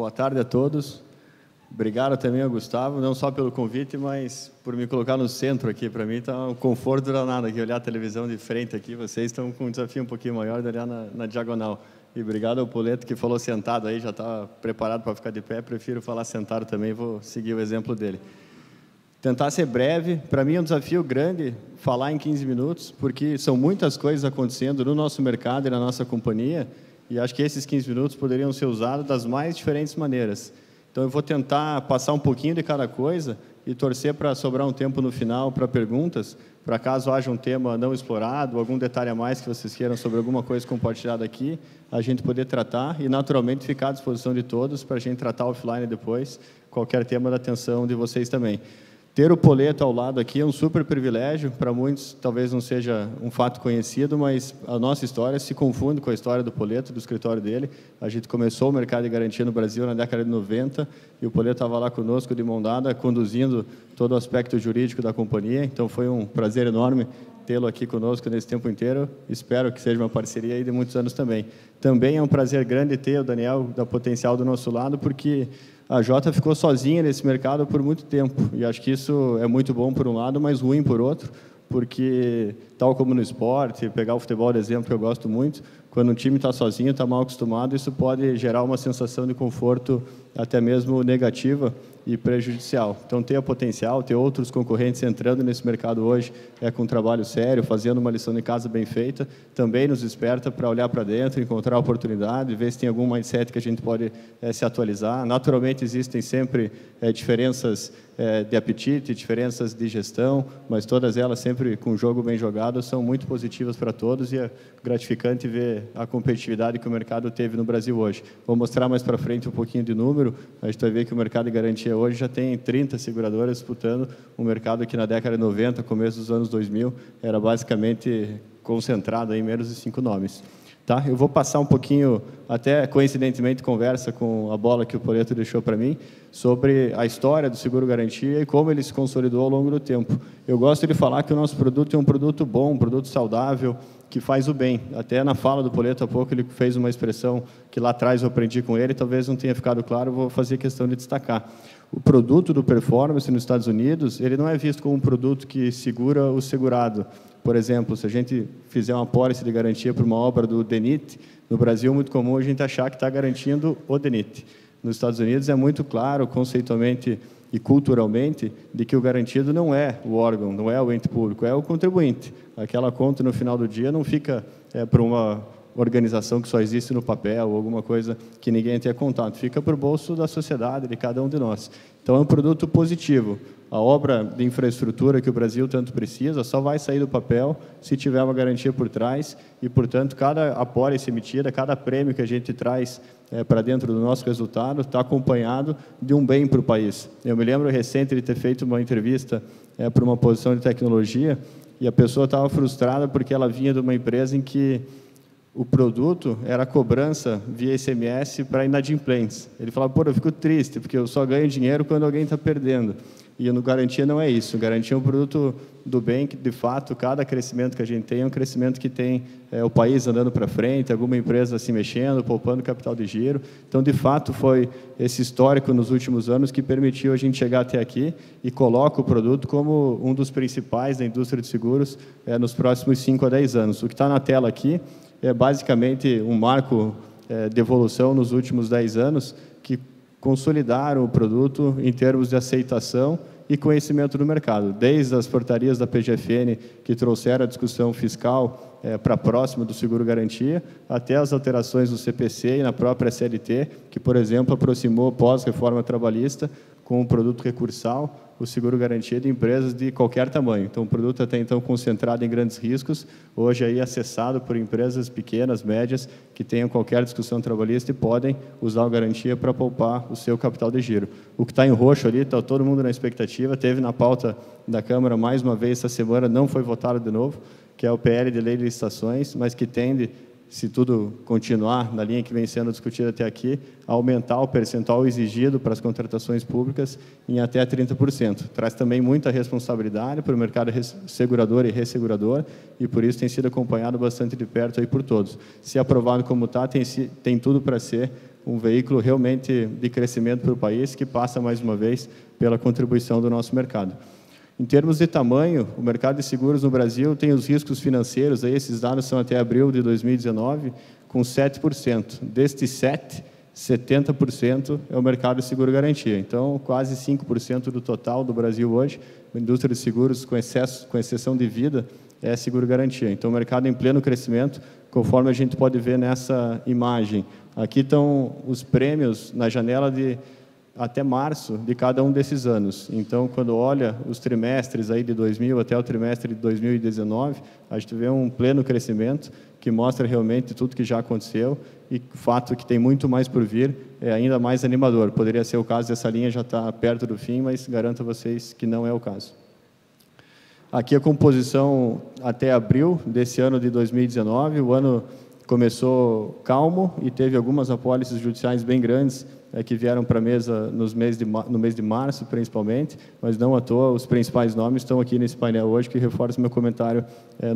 Boa tarde a todos. Obrigado também ao Gustavo, não só pelo convite, mas por me colocar no centro aqui. Para mim está um conforto danado aqui, olhar a televisão de frente aqui. Vocês estão com um desafio um pouquinho maior de olhar na diagonal. E obrigado ao Poletto, que falou sentado aí, já estava preparado para ficar de pé. Prefiro falar sentado também, vou seguir o exemplo dele. Tentar ser breve. Para mim é um desafio grande falar em 15 minutos, porque são muitas coisas acontecendo no nosso mercado e na nossa companhia, e acho que esses 15 minutos poderiam ser usados das mais diferentes maneiras. Então, eu vou tentar passar um pouquinho de cada coisa e torcer para sobrar um tempo no final para perguntas, para caso haja um tema não explorado, algum detalhe a mais que vocês queiram sobre alguma coisa compartilhada aqui, a gente poder tratar e, naturalmente, ficar à disposição de todos para a gente tratar offline depois qualquer tema da atenção de vocês também. Ter o Poletto ao lado aqui é um super privilégio. Para muitos, talvez não seja um fato conhecido, mas a nossa história se confunde com a história do Poletto, do escritório dele. A gente começou o mercado de garantia no Brasil na década de 90, e o Poletto estava lá conosco, de mão dada, conduzindo todo o aspecto jurídico da companhia. Então, foi um prazer enorme tê-lo aqui conosco nesse tempo inteiro. Espero que seja uma parceria aí de muitos anos também. Também é um prazer grande ter o Daniel, da Potencial, do nosso lado, porque a Jota ficou sozinha nesse mercado por muito tempo, e acho que isso é muito bom por um lado, mas ruim por outro, porque, tal como no esporte, pegar o futebol, de exemplo, que eu gosto muito, quando um time está sozinho, está mal acostumado, isso pode gerar uma sensação de conforto até mesmo negativa e prejudicial. Então, ter o Potencial, ter outros concorrentes entrando nesse mercado hoje, é com um trabalho sério, fazendo uma lição de casa bem feita, também nos desperta para olhar para dentro, encontrar oportunidade, ver se tem algum mindset que a gente pode se atualizar. Naturalmente, existem sempre diferenças de apetite, diferenças de gestão, mas todas elas, sempre com o jogo bem jogado, são muito positivas para todos, e é gratificante ver a competitividade que o mercado teve no Brasil hoje. Vou mostrar mais para frente um pouquinho de número. A gente vai ver que o mercado de garantia hoje já tem 30 seguradoras disputando um mercado que na década de 90, começo dos anos 2000, era basicamente concentrado em menos de 5 nomes. Tá? Eu vou passar um pouquinho, até coincidentemente, conversa com a bola que o Poletto deixou para mim, sobre a história do seguro-garantia e como ele se consolidou ao longo do tempo. Eu gosto de falar que o nosso produto é um produto bom, um produto saudável, que faz o bem. Até na fala do Poletto há pouco, ele fez uma expressão que lá atrás eu aprendi com ele, talvez não tenha ficado claro, vou fazer questão de destacar. O produto do performance nos Estados Unidos, ele não é visto como um produto que segura o segurado. Por exemplo, se a gente fizer uma apólice de garantia para uma obra do DENIT, no Brasil é muito comum a gente achar que está garantindo o DENIT. Nos Estados Unidos é muito claro, conceitualmente e culturalmente, de que o garantido não é o órgão, não é o ente público, é o contribuinte. Aquela conta, no final do dia, não fica para uma organização que só existe no papel, ou alguma coisa que ninguém tenha contato. Fica para o bolso da sociedade, de cada um de nós. Então, é um produto positivo. A obra de infraestrutura que o Brasil tanto precisa só vai sair do papel se tiver uma garantia por trás, e, portanto, cada apólice emitida, cada prêmio que a gente traz para dentro do nosso resultado está acompanhado de um bem para o país. Eu me lembro recente de ter feito uma entrevista para uma posição de tecnologia, e a pessoa estava frustrada porque ela vinha de uma empresa em que o produto era cobrança via ICMS para inadimplentes. Ele falava, pô, eu fico triste, porque eu só ganho dinheiro quando alguém está perdendo. E no garantia não é isso. Garantia é um produto do bem, que, de fato, cada crescimento que a gente tem é um crescimento que tem o país andando para frente, alguma empresa se mexendo, poupando capital de giro. Então, de fato, foi esse histórico nos últimos anos que permitiu a gente chegar até aqui, e coloca o produto como um dos principais da indústria de seguros nos próximos 5 a 10 anos. O que está na tela aqui é basicamente um marco de evolução nos últimos 10 anos que consolidaram o produto em termos de aceitação e conhecimento do mercado. Desde as portarias da PGFN, que trouxeram a discussão fiscal para próximo do seguro-garantia, até as alterações do CPC e na própria CLT, que, por exemplo, aproximou, pós-reforma trabalhista, com o produto recursal, o seguro-garantia de empresas de qualquer tamanho. Então, um produto até então concentrado em grandes riscos, hoje aí acessado por empresas pequenas, médias, que tenham qualquer discussão trabalhista e podem usar a garantia para poupar o seu capital de giro. O que está em roxo ali, está todo mundo na expectativa, teve na pauta da Câmara mais uma vez essa semana, não foi votado de novo, que é o PL de Lei de Licitações, mas que tende, se tudo continuar na linha que vem sendo discutida até aqui, aumentar o percentual exigido para as contratações públicas em até 30%. Traz também muita responsabilidade para o mercado segurador e ressegurador, e por isso tem sido acompanhado bastante de perto aí por todos. Se aprovado como está, tem tudo para ser um veículo realmente de crescimento para o país, que passa, mais uma vez, pela contribuição do nosso mercado. Em termos de tamanho, o mercado de seguros no Brasil tem os riscos financeiros, aí esses dados são até abril de 2019, com 7%. Deste 7%, 70% é o mercado de seguro-garantia. Então, quase 5% do total do Brasil hoje, a indústria de seguros, com exceção de vida, é seguro-garantia. Então, o mercado em pleno crescimento, conforme a gente pode ver nessa imagem. Aqui estão os prêmios na janela de até março de cada um desses anos. Então, quando olha os trimestres aí de 2000 até o trimestre de 2019, a gente vê um pleno crescimento que mostra realmente tudo que já aconteceu, e o fato que tem muito mais por vir é ainda mais animador. Poderia ser o caso dessa linha, já está perto do fim, mas garanto a vocês que não é o caso. Aqui a composição até abril desse ano de 2019, o ano começou calmo e teve algumas apólices judiciais bem grandes que vieram para a mesa no mês de março, principalmente, mas não à toa, os principais nomes estão aqui nesse painel hoje, que reforça meu comentário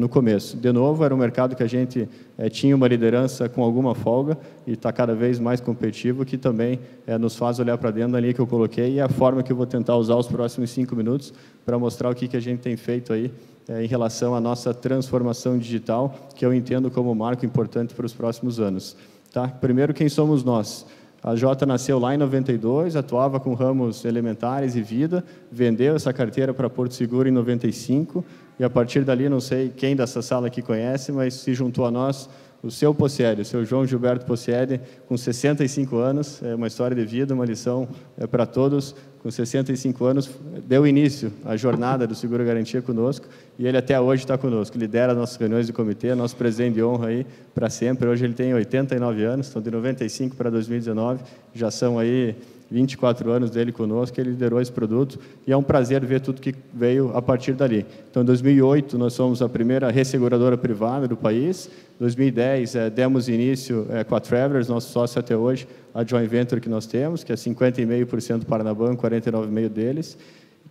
no começo. De novo, era um mercado que a gente tinha uma liderança com alguma folga e está cada vez mais competitivo, que também nos faz olhar para dentro da linha que eu coloquei, e a forma que eu vou tentar usar os próximos 5 minutos para mostrar o que, a gente tem feito aí em relação à nossa transformação digital, que eu entendo como um marco importante para os próximos anos. Tá? Primeiro, quem somos nós? A Jota nasceu lá em 92, atuava com ramos elementares e vida, vendeu essa carteira para Porto Seguro em 95, e a partir dali, não sei quem dessa sala aqui conhece, mas se juntou a nós o seu Possiede, o seu João Gilberto Possiede, com 65 anos, é uma história de vida, uma lição para todos, com 65 anos, deu início à jornada do Seguro Garantia conosco, e ele até hoje está conosco, lidera nossas reuniões de comitê, nosso presidente de honra aí para sempre. Hoje ele tem 89 anos, então de 95 para 2019, já são aí 24 anos dele conosco, ele liderou esse produto, e é um prazer ver tudo que veio a partir dali. Então, em 2008, nós somos a primeira resseguradora privada do país. Em 2010, demos início com a Travelers, nosso sócio até hoje, a joint venture que nós temos, que é 50,5% do Paranabão, 49,5% deles.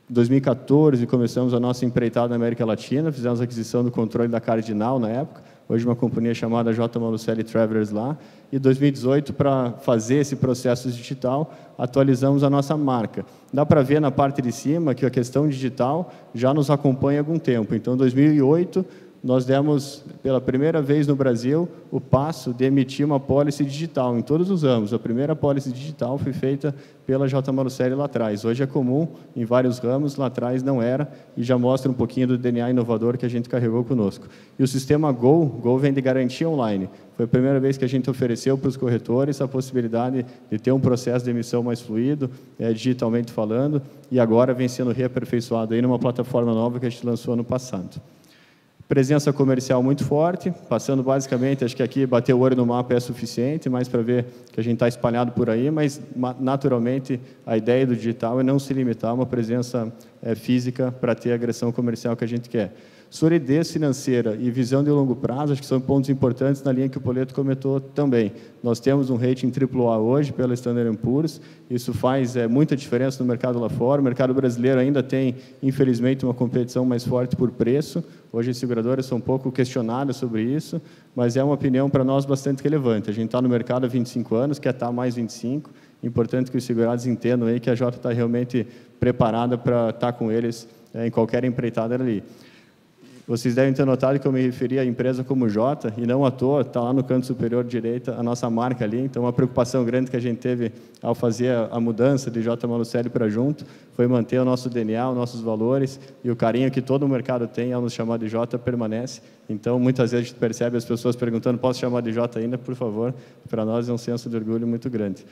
Em 2014, começamos a nossa empreitada na América Latina, fizemos a aquisição do controle da Cardinal na época, hoje uma companhia chamada J. Malucelli Travelers lá, e 2018, para fazer esse processo digital, atualizamos a nossa marca. Dá para ver na parte de cima que a questão digital já nos acompanha há algum tempo. Então, em 2008, nós demos, pela primeira vez no Brasil, o passo de emitir uma apólice digital em todos os ramos. A primeira apólice digital foi feita pela J. Malucelli lá atrás. Hoje é comum em vários ramos, lá atrás não era, e já mostra um pouquinho do DNA inovador que a gente carregou conosco. E o sistema Go, Go vem de garantia online. Foi a primeira vez que a gente ofereceu para os corretores a possibilidade de ter um processo de emissão mais fluido, digitalmente falando, e agora vem sendo reaperfeiçoado aí numa plataforma nova que a gente lançou ano passado. Presença comercial muito forte, passando basicamente, acho que aqui bater o olho no mapa é suficiente, mais para ver que a gente está espalhado por aí, mas naturalmente a ideia do digital é não se limitar a uma presença física para ter a agressão comercial que a gente quer. Solidez financeira e visão de longo prazo, acho que são pontos importantes na linha que o Poletto comentou também. Nós temos um rating AAA hoje pela Standard & Poor's, isso faz muita diferença no mercado lá fora. O mercado brasileiro ainda tem, infelizmente, uma competição mais forte por preço. Hoje, as seguradoras são um pouco questionadas sobre isso, mas é uma opinião para nós bastante relevante. A gente está no mercado há 25 anos, quer estar mais 25, importante que os segurados entendam aí que a Jota está realmente preparada para estar com eles em qualquer empreitada ali. Vocês devem ter notado que eu me referi à empresa como Jota, e não à toa, está lá no canto superior direita a nossa marca ali. Então, uma preocupação grande que a gente teve ao fazer a mudança de J. Malucelli para junto foi manter o nosso DNA, os nossos valores, e o carinho que todo o mercado tem ao nos chamar de Jota permanece. Então, muitas vezes a gente percebe as pessoas perguntando, posso chamar de Jota ainda? Por favor, para nós é um senso de orgulho muito grande.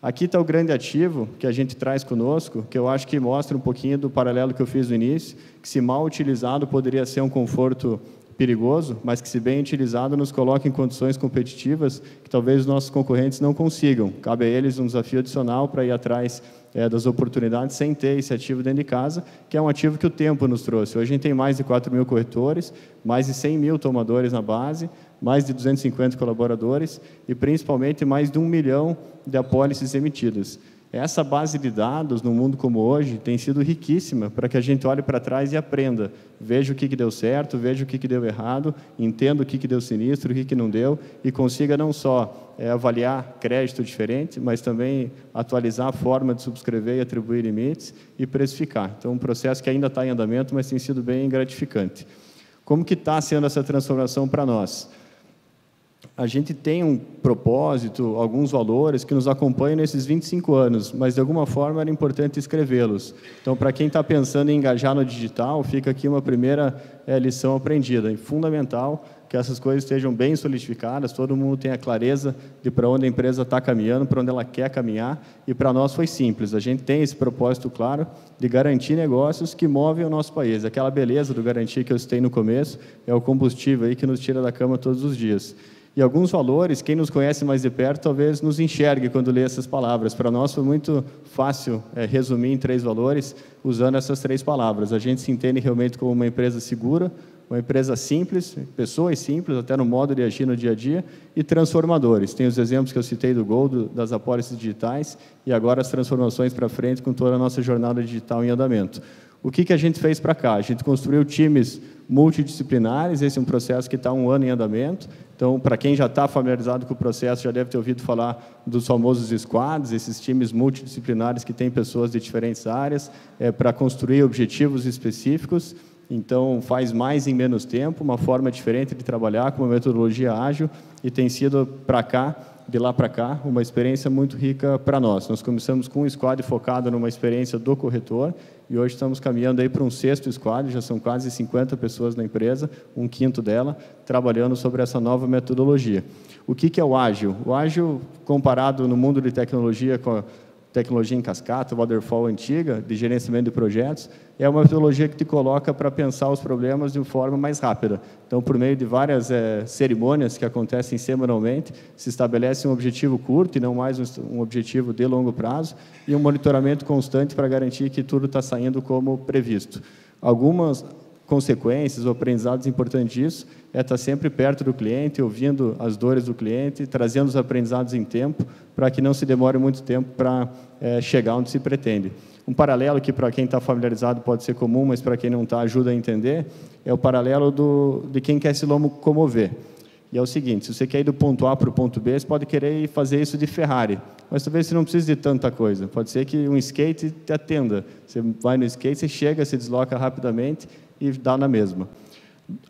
Aqui está o grande ativo que a gente traz conosco, que eu acho que mostra um pouquinho do paralelo que eu fiz no início, que se mal utilizado poderia ser um conforto perigoso, mas que se bem utilizado nos coloca em condições competitivas que talvez os nossos concorrentes não consigam. Cabe a eles um desafio adicional para ir atrás das oportunidades sem ter esse ativo dentro de casa, que é um ativo que o tempo nos trouxe. Hoje a gente tem mais de 4 mil corretores, mais de 100 mil tomadores na base, mais de 250 colaboradores e, principalmente, mais de 1 milhão de apólices emitidas. Essa base de dados, num mundo como hoje, tem sido riquíssima para que a gente olhe para trás e aprenda. Veja o que deu certo, veja o que deu errado, entenda o que deu sinistro, o que não deu, e consiga não só avaliar crédito diferente, mas também atualizar a forma de subscrever e atribuir limites e precificar. Então, um processo que ainda está em andamento, mas tem sido bem gratificante. Como que está sendo essa transformação para nós? A gente tem um propósito, alguns valores que nos acompanham nesses 25 anos, mas, de alguma forma, era importante escrevê-los. Então, para quem está pensando em engajar no digital, fica aqui uma primeira lição aprendida. É fundamental que essas coisas estejam bem solidificadas, todo mundo tenha clareza de para onde a empresa está caminhando, para onde ela quer caminhar, e para nós foi simples. A gente tem esse propósito claro de garantir negócios que movem o nosso país. Aquela beleza do garantir que eu citei no começo é o combustível aí que nos tira da cama todos os dias. E alguns valores, quem nos conhece mais de perto, talvez nos enxergue quando lê essas palavras. Para nós foi muito fácil resumir em 3 valores usando essas 3 palavras. A gente se entende realmente como uma empresa segura, uma empresa simples, pessoas simples, até no modo de agir no dia a dia, e transformadores. Tem os exemplos que eu citei do Gold, das apólices digitais, e agora as transformações para frente com toda a nossa jornada digital em andamento. O que a gente fez para cá? A gente construiu times multidisciplinares, esse é um processo que está há um ano em andamento. Então, para quem já está familiarizado com o processo, já deve ter ouvido falar dos famosos squads, esses times multidisciplinares que têm pessoas de diferentes áreas para construir objetivos específicos. Então, faz mais em menos tempo, uma forma diferente de trabalhar, com uma metodologia ágil, e tem sido para cá, de lá para cá, uma experiência muito rica para nós. Nós começamos com um squad focado numa experiência do corretor e hoje estamos caminhando aí para um 6º squad, já são quase 50 pessoas na empresa, um 1/5 dela, trabalhando sobre essa nova metodologia. O que é o ágil? O ágil, comparado no mundo de tecnologia com a tecnologia em cascata, waterfall antiga, de gerenciamento de projetos, é uma metodologia que te coloca para pensar os problemas de uma forma mais rápida. Então, por meio de várias cerimônias que acontecem semanalmente, se estabelece um objetivo curto e não mais um objetivo de longo prazo, e um monitoramento constante para garantir que tudo está saindo como previsto. Algumas consequências ou aprendizados importantes disso é estar sempre perto do cliente, ouvindo as dores do cliente, trazendo os aprendizados em tempo, para que não se demore muito tempo para chegar onde se pretende. Um paralelo que, para quem está familiarizado, pode ser comum, mas para quem não está, ajuda a entender, é o paralelo de quem quer se locomover. E é o seguinte, se você quer ir do ponto A para o ponto B, você pode querer fazer isso de Ferrari, mas talvez você não precise de tanta coisa. Pode ser que um skate te atenda. Você vai no skate, você chega, se desloca rapidamente e dá na mesma.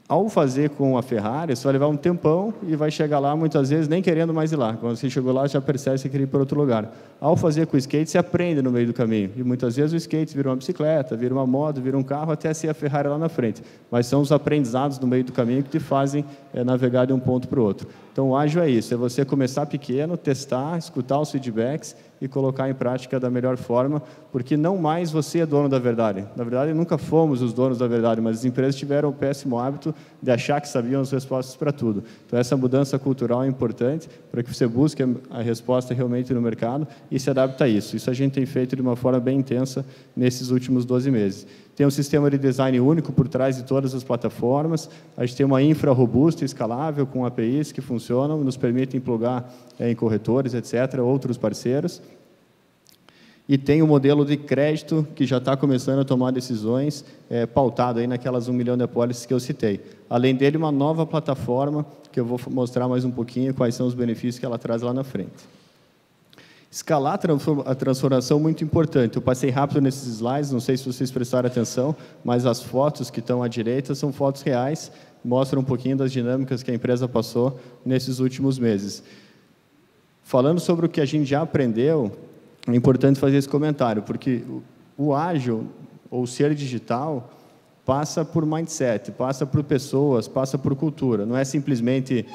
Ao fazer com a Ferrari, você vai levar um tempão e vai chegar lá, muitas vezes, nem querendo mais ir lá. Quando você chegou lá, já percebe que você quer ir para outro lugar. Ao fazer com o skate, você aprende no meio do caminho. E, muitas vezes, o skate vira uma bicicleta, vira uma moto, vira um carro, até ser a Ferrari lá na frente. Mas são os aprendizados no meio do caminho que te fazem navegar de um ponto para o outro. Então, o ágil é isso, é você começar pequeno, testar, escutar os feedbacks e colocar em prática da melhor forma, porque não mais você é dono da verdade. Na verdade, nunca fomos os donos da verdade, mas as empresas tiveram o péssimo hábito de achar que sabiam as respostas para tudo. Então, essa mudança cultural é importante para que você busque a resposta realmente no mercado e se adapte a isso. Isso a gente tem feito de uma forma bem intensa nesses últimos 12 meses. Tem um sistema de design único por trás de todas as plataformas, a gente tem uma infra robusta e escalável com APIs que funcionam, nos permitem plugar em corretores, etc., outros parceiros. E tem o modelo de crédito que já está começando a tomar decisões, pautado aí naquelas 1 milhão de apólices que eu citei. Além dele, uma nova plataforma, que eu vou mostrar mais um pouquinho quais são os benefícios que ela traz lá na frente. Escalar a transformação é muito importante. Eu passei rápido nesses slides, não sei se vocês prestaram atenção, mas as fotos que estão à direita são fotos reais, mostram um pouquinho das dinâmicas que a empresa passou nesses últimos meses. Falando sobre o que a gente já aprendeu, é importante fazer esse comentário, porque o ágil, ou ser digital, passa por mindset, passa por pessoas, passa por cultura. Não é simplesmente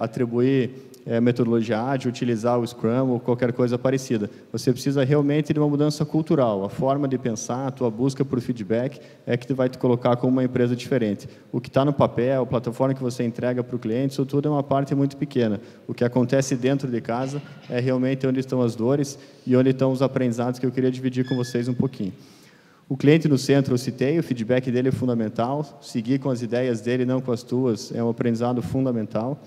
atribuir metodologia ágil, utilizar o Scrum ou qualquer coisa parecida. Você precisa realmente de uma mudança cultural. A forma de pensar, a tua busca por feedback é que vai te colocar como uma empresa diferente. O que está no papel, a plataforma que você entrega para o cliente, isso tudo é uma parte muito pequena. O que acontece dentro de casa é realmente onde estão as dores e onde estão os aprendizados que eu queria dividir com vocês um pouquinho. O cliente no centro, eu citei, o feedback dele é fundamental. Seguir com as ideias dele, não com as tuas, é um aprendizado fundamental.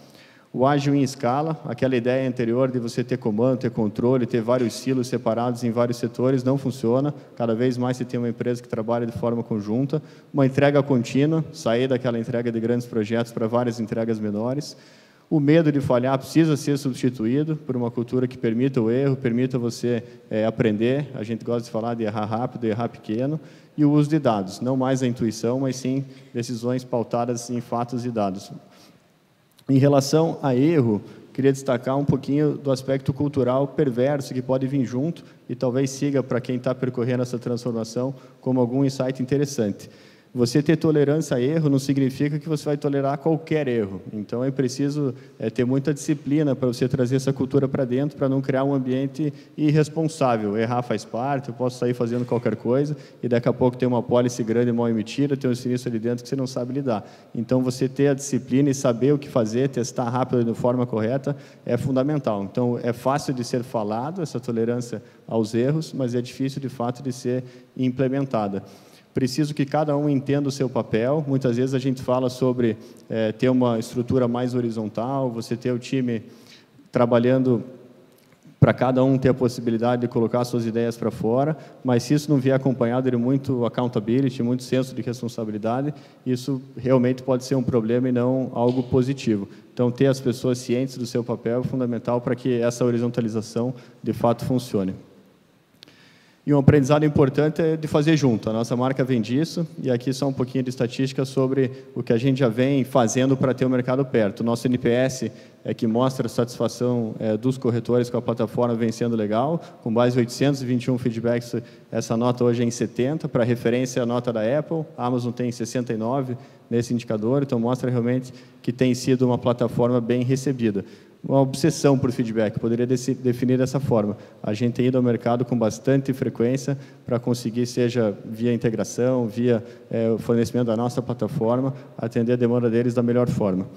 O ágil em escala, aquela ideia anterior de você ter comando, ter controle, ter vários silos separados em vários setores, não funciona. Cada vez mais você tem uma empresa que trabalha de forma conjunta. Uma entrega contínua, sair daquela entrega de grandes projetos para várias entregas menores. O medo de falhar precisa ser substituído por uma cultura que permita o erro, permita você aprender. A gente gosta de falar de errar rápido, errar pequeno. E o uso de dados, não mais a intuição, mas sim decisões pautadas em fatos e dados. Em relação a erro, queria destacar um pouquinho do aspecto cultural perverso que pode vir junto e talvez siga para quem está percorrendo essa transformação como algum insight interessante. Você ter tolerância a erro não significa que você vai tolerar qualquer erro. Então, é preciso ter muita disciplina para você trazer essa cultura para dentro, para não criar um ambiente irresponsável. Errar faz parte, eu posso sair fazendo qualquer coisa e daqui a pouco tem uma policy grande mal emitida, tem um sinistro ali dentro que você não sabe lidar. Então, você ter a disciplina e saber o que fazer, testar rápido e de forma correta é fundamental. Então, é fácil de ser falado, essa tolerância aos erros, mas é difícil, de fato, de ser implementada. Preciso que cada um entenda o seu papel. Muitas vezes a gente fala sobre ter uma estrutura mais horizontal, você ter o time trabalhando para cada um ter a possibilidade de colocar suas ideias para fora, mas se isso não vier acompanhado de muito accountability, muito senso de responsabilidade, isso realmente pode ser um problema e não algo positivo. Então, ter as pessoas cientes do seu papel é fundamental para que essa horizontalização, de fato, funcione. E um aprendizado importante é de fazer junto. A nossa marca vem disso, e aqui só um pouquinho de estatística sobre o que a gente já vem fazendo para ter o mercado perto. O nosso NPS é que mostra a satisfação dos corretores com a plataforma vem sendo legal, com base em 821 feedbacks, essa nota hoje é em 70, para referência a nota da Apple, a Amazon tem 69 nesse indicador, então mostra realmente que tem sido uma plataforma bem recebida. Uma obsessão por feedback, poderia definir dessa forma. A gente tem ido ao mercado com bastante frequência para conseguir, seja via integração, via o fornecimento da nossa plataforma, atender a demanda deles da melhor forma.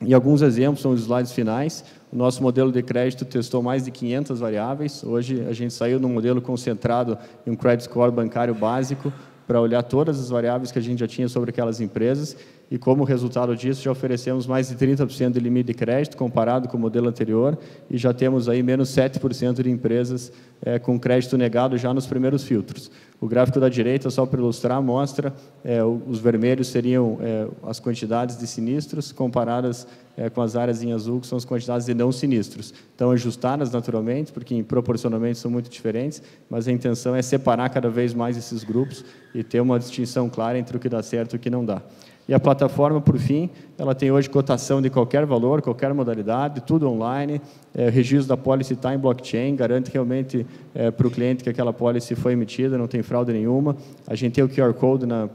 E alguns exemplos são os slides finais. O nosso modelo de crédito testou mais de 500 variáveis. Hoje, a gente saiu de um modelo concentrado em um credit score bancário básico para olhar todas as variáveis que a gente já tinha sobre aquelas empresas. E, como resultado disso, já oferecemos mais de 30% de limite de crédito comparado com o modelo anterior e já temos aí menos 7% de empresas com crédito negado já nos primeiros filtros. O gráfico da direita, só para ilustrar, mostra os vermelhos seriam as quantidades de sinistros comparadas com as áreas em azul, que são as quantidades de não sinistros. Então, ajustadas naturalmente, porque proporcionalmente são muito diferentes, mas a intenção é separar cada vez mais esses grupos e ter uma distinção clara entre o que dá certo e o que não dá. E a plataforma, por fim, ela tem hoje cotação de qualquer valor, qualquer modalidade, tudo online. O registro da policy está em blockchain, garante realmente para o cliente que aquela policy foi emitida, não tem fraude nenhuma. A gente tem o QR Code na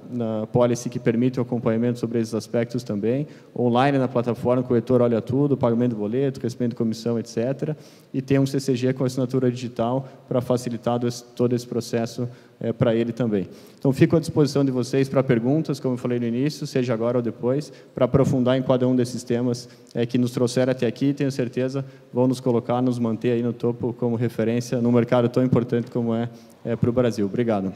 policy que permite o acompanhamento sobre esses aspectos também. Online na plataforma, o corretor olha tudo, pagamento do boleto, recebimento de comissão, etc. E tem um CCG com assinatura digital para facilitar todo esse processo para ele também. Então, fico à disposição de vocês para perguntas, como eu falei no início, seja agora ou depois, para aprofundar em cada um desses temas que nos trouxeram até aqui, tenho certeza vão nos colocar, nos manter aí no topo como referência num mercado tão importante como é para o Brasil. Obrigado.